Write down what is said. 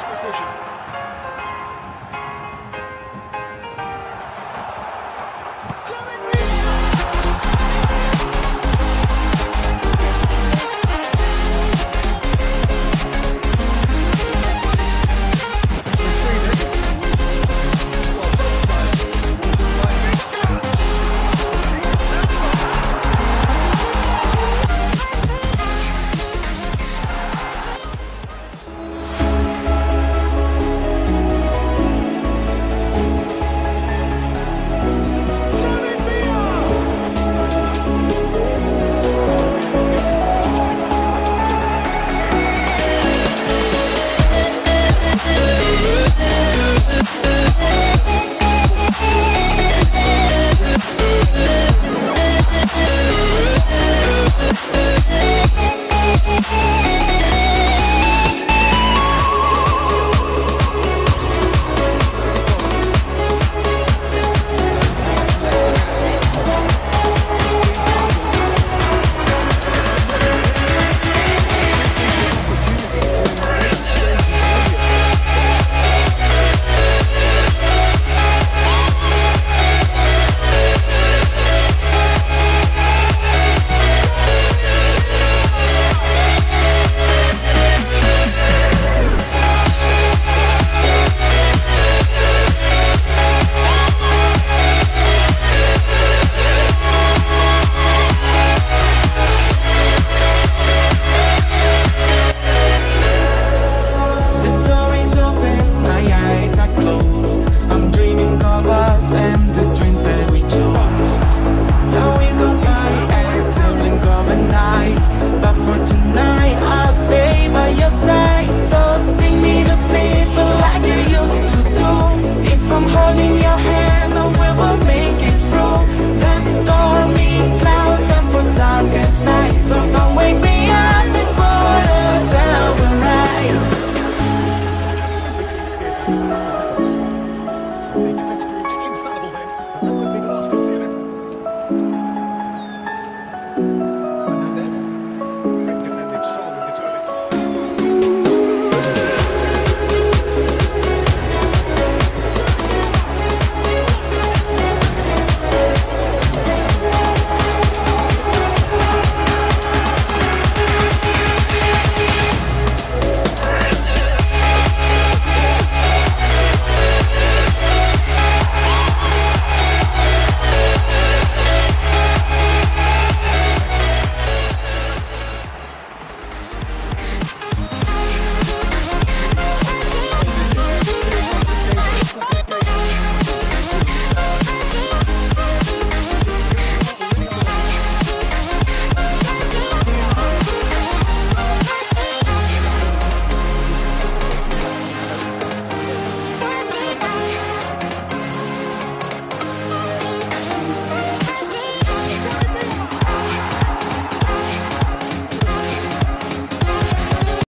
defensive efficient.